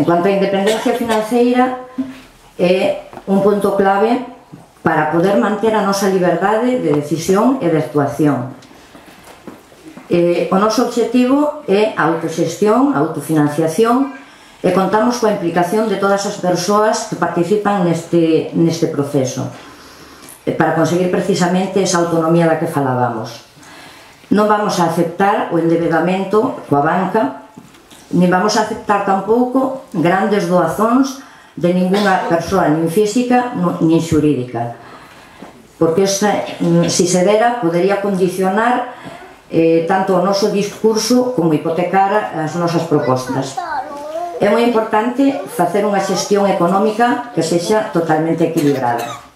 En cuanto a independencia financeira, é un punto clave para poder manter a nosa liberdade de decisión e de actuación. O noso obxectivo é a autoxestión, a autofinanciación, e contamos coa implicación de todas as persoas que participan neste proceso para conseguir precisamente esa autonomía da que falábamos. Non vamos a aceptar o endebedamento coa banca, nin vamos a aceptar tampouco grandes doazóns de ninguna persoa, nin física, nin xurídica, porque se se dera, podería condicionar tanto o noso discurso como hipotecar as nosas propostas. É moi importante facer unha xestión económica que sexa totalmente equilibrada.